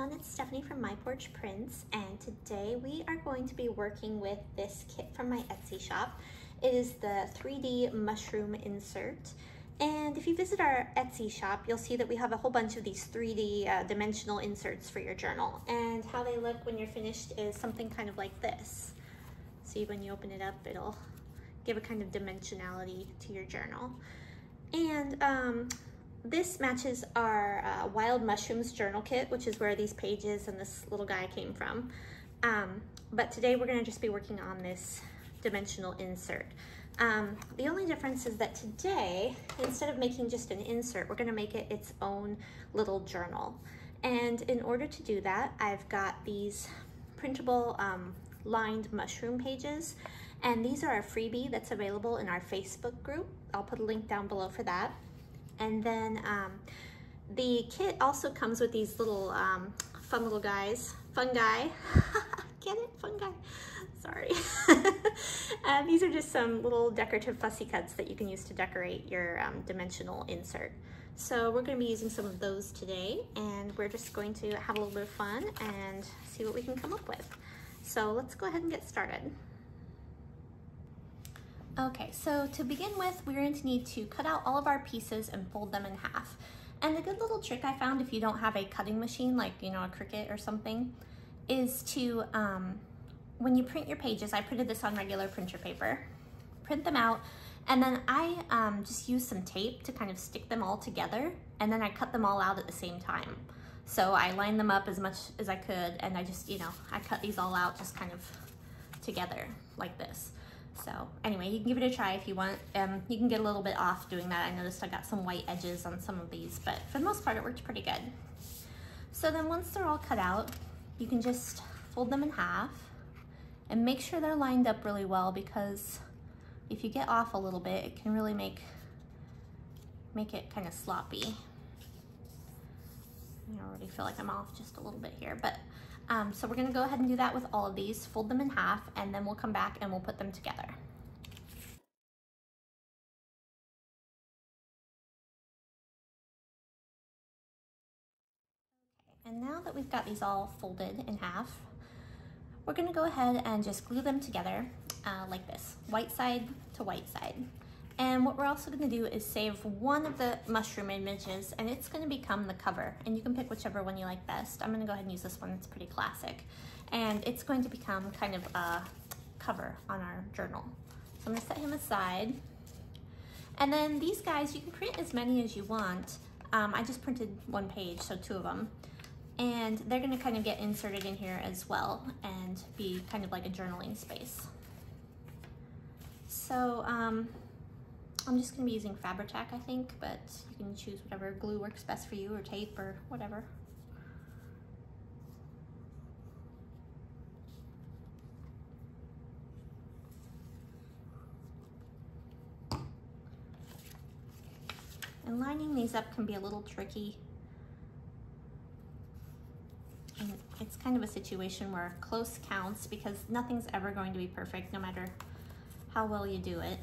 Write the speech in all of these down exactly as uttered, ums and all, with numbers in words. everyone, it's Stephanie from My Porch Prints, and today we are going to be working with this kit from my Etsy shop. It is the three D mushroom insert, and if you visit our Etsy shop, you'll see that we have a whole bunch of these three D uh, dimensional inserts for your journal, and how they look when you're finished is something kind of like this. See, when you open it up, it'll give a kind of dimensionality to your journal. And um, this matches our uh, Wild Mushrooms journal kit, which is where these pages and this little guy came from. Um, but today we're gonna just be working on this dimensional insert. Um, the only difference is that today, instead of making just an insert, we're gonna make it its own little journal. And in order to do that, I've got these printable um, lined mushroom pages. And these are a freebie that's available in our Facebook group. I'll put a link down below for that. And then um, the kit also comes with these little um, fun little guys, fungi, get it, fungi, sorry. uh, these are just some little decorative fussy cuts that you can use to decorate your um, dimensional insert. So we're gonna be using some of those today, and we're just going to have a little bit of fun and see what we can come up with. So let's go ahead and get started. Okay, so to begin with, we're going to need to cut out all of our pieces and fold them in half. And a good little trick I found, if you don't have a cutting machine, like, you know, a Cricut or something, is to, um, when you print your pages, I printed this on regular printer paper, print them out, and then I um, just use some tape to kind of stick them all together, and then I cut them all out at the same time. So I lined them up as much as I could, and I just, you know, I cut these all out just kind of together like this. So anyway, you can give it a try if you want. Um, you can get a little bit off doing that. I noticed I got some white edges on some of these, but for the most part, it worked pretty good. So then once they're all cut out, you can just fold them in half and make sure they're lined up really well, because if you get off a little bit, it can really make, make it kind of sloppy. I already feel like I'm off just a little bit here, but Um, so we're gonna go ahead and do that with all of these, fold them in half, and then we'll come back and we'll put them together. And now that we've got these all folded in half, we're gonna go ahead and just glue them together uh, like this, white side to white side. And what we're also gonna do is save one of the mushroom images, and it's gonna become the cover. And you can pick whichever one you like best. I'm gonna go ahead and use this one, it's pretty classic. And it's going to become kind of a cover on our journal. So I'm gonna set him aside. And then these guys, you can print as many as you want. Um, I just printed one page, so two of them. And they're gonna kind of get inserted in here as well and be kind of like a journaling space. So, um, I'm just gonna be using Fabri-Tac, I think, but you can choose whatever glue works best for you, or tape, or whatever. And lining these up can be a little tricky. And it's kind of a situation where close counts, because nothing's ever going to be perfect, no matter how well you do it.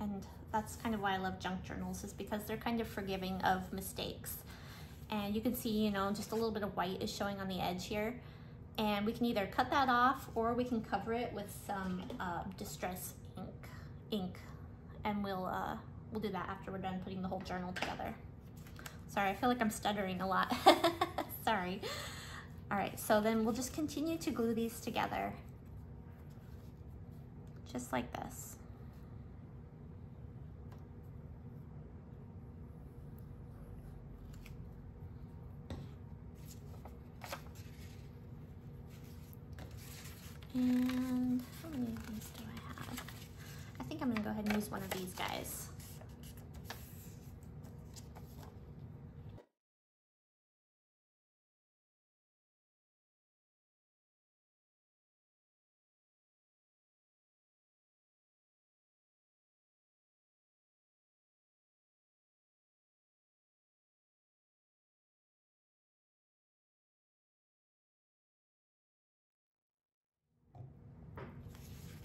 And that's kind of why I love junk journals, is because they're kind of forgiving of mistakes. And you can see, you know, just a little bit of white is showing on the edge here. And we can either cut that off, or we can cover it with some uh, distress ink. ink. And we'll, uh, we'll do that after we're done putting the whole journal together. Sorry, I feel like I'm stuttering a lot. Sorry. All right, so then we'll just continue to glue these together. Just like this. And how many of these do I have? I think I'm gonna go ahead and use one of these guys.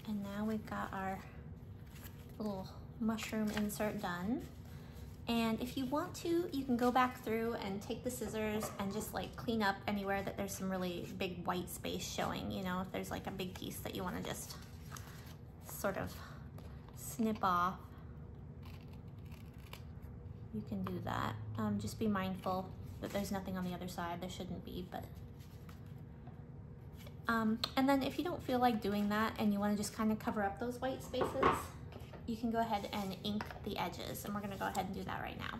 And now we've got our little mushroom insert done. And if you want to, you can go back through and take the scissors and just like clean up anywhere that there's some really big white space showing, you know, if there's like a big piece that you want to just sort of snip off, you can do that. Um, just be mindful that there's nothing on the other side. There shouldn't be, but. Um, and then if you don't feel like doing that and you want to just kind of cover up those white spaces, you can go ahead and ink the edges, and we're going to go ahead and do that right now.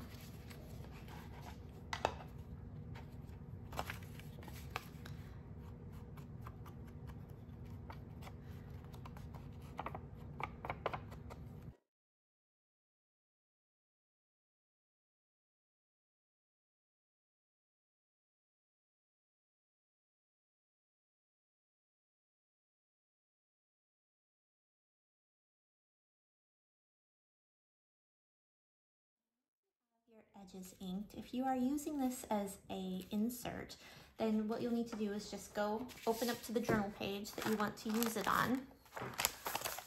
Edges inked. If you are using this as a insert, then what you'll need to do is just go open up to the journal page that you want to use it on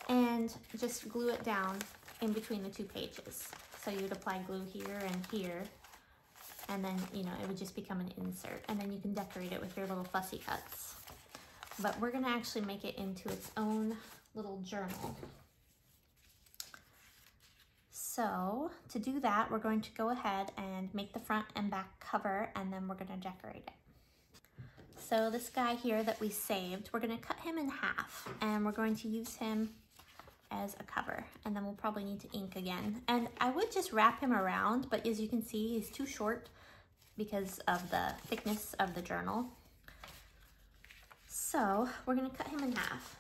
and just glue it down in between the two pages. So you'd apply glue here and here, and then, you know, it would just become an insert, and then you can decorate it with your little fussy cuts. But we're going to actually make it into its own little journal. So to do that, we're going to go ahead and make the front and back cover, and then we're going to decorate it. So this guy here that we saved, we're going to cut him in half, and we're going to use him as a cover, and then we'll probably need to ink again. And I would just wrap him around, but as you can see, he's too short because of the thickness of the journal. So we're going to cut him in half.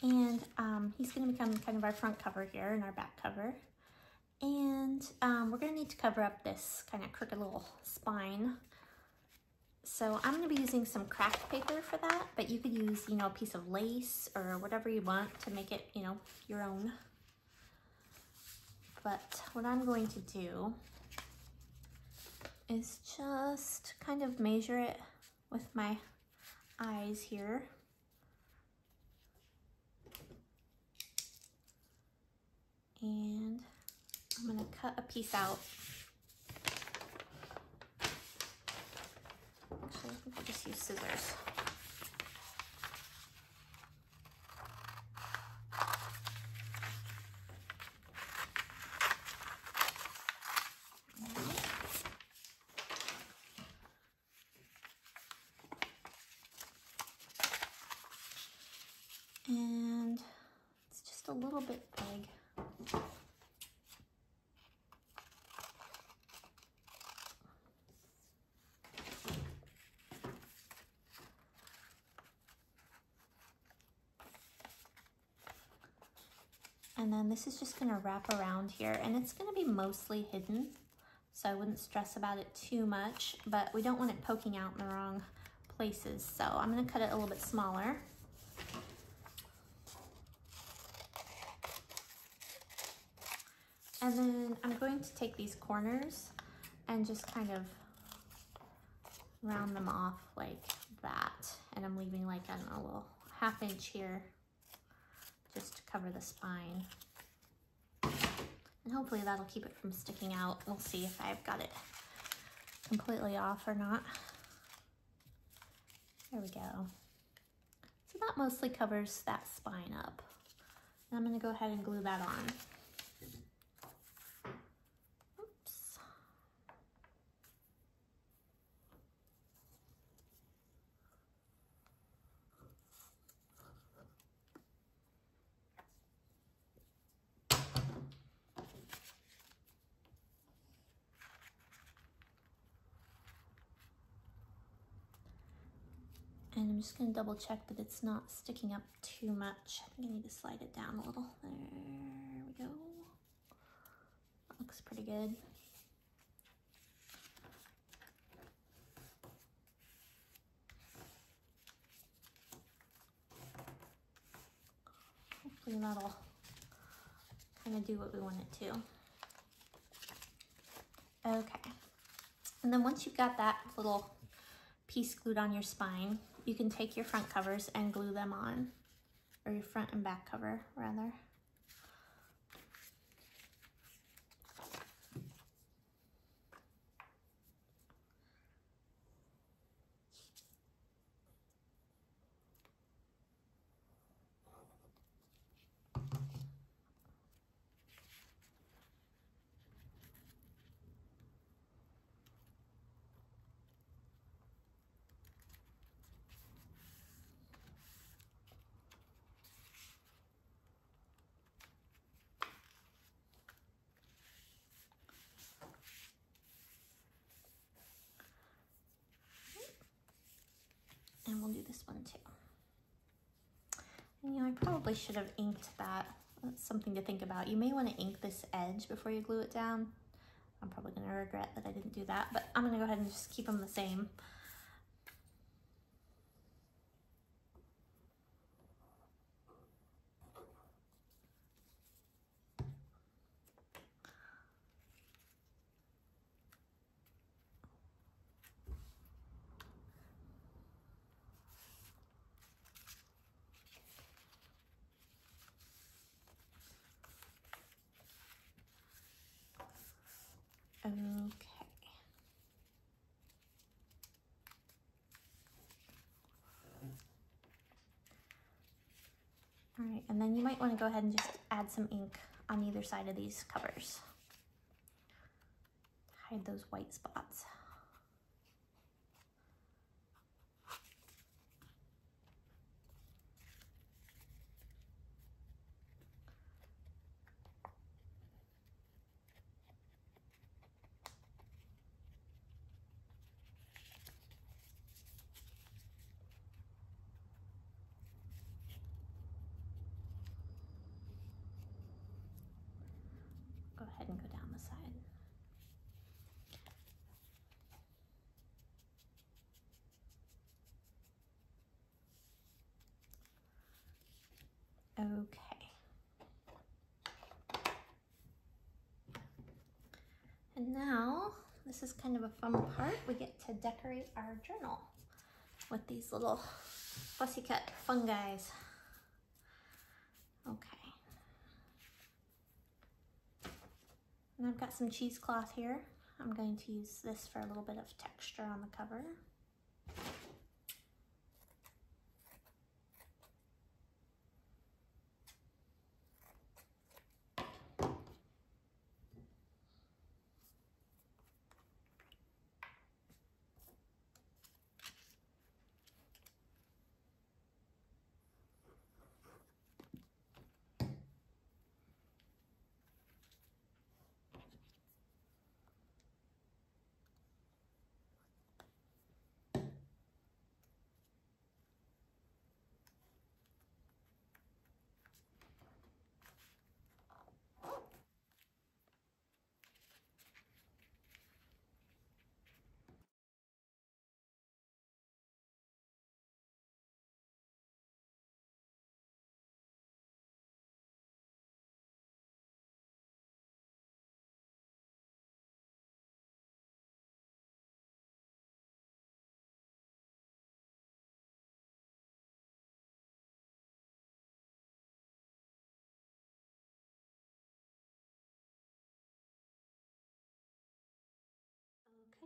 And um, he's going to become kind of our front cover here and our back cover. And um, we're going to need to cover up this kind of crooked little spine. So I'm going to be using some craft paper for that, but you could use, you know, a piece of lace or whatever you want to make it, you know, your own. But what I'm going to do is just kind of measure it with my eyes here. And I'm going to cut a piece out. Actually, I think I'll just use scissors. And it's just a little bit big. And then this is just going to wrap around here, and it's going to be mostly hidden, so I wouldn't stress about it too much, but we don't want it poking out in the wrong places, so I'm going to cut it a little bit smaller. And then I'm going to take these corners and just kind of round them off like that, and I'm leaving like I don't know, a little half inch here, just to cover the spine. And hopefully that'll keep it from sticking out. We'll see if I've got it completely off or not. There we go. So that mostly covers that spine up. And I'm going to go ahead and glue that on. Oops. And I'm just going to double check that it's not sticking up too much. I think I need to slide it down a little. There we go. That looks pretty good. Hopefully that'll kind of do what we want it to. Okay. And then once you've got that little piece glued on your spine, you can take your front covers and glue them on, or your front and back cover rather. And we'll do this one too. And you know, I probably should have inked that. That's something to think about. You may want to ink this edge before you glue it down. I'm probably gonna regret that I didn't do that, but I'm gonna go ahead and just keep them the same. Okay. All right, and then you might want to go ahead and just add some ink on either side of these covers. Hide those white spots. And go down the side. Okay. And now, this is kind of a fun part. We get to decorate our journal with these little pussycat fungi. Okay. And I've got some cheesecloth here. I'm going to use this for a little bit of texture on the cover.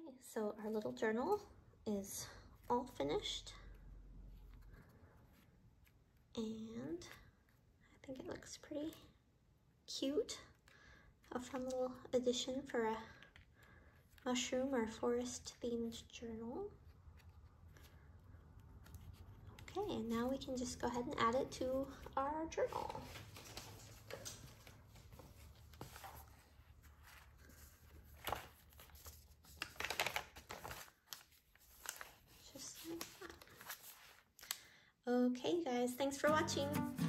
Okay, so our little journal is all finished, and I think it looks pretty cute. A fun little addition for a mushroom or forest themed journal. Okay, and now we can just go ahead and add it to our journal. Okay, guys, thanks for watching.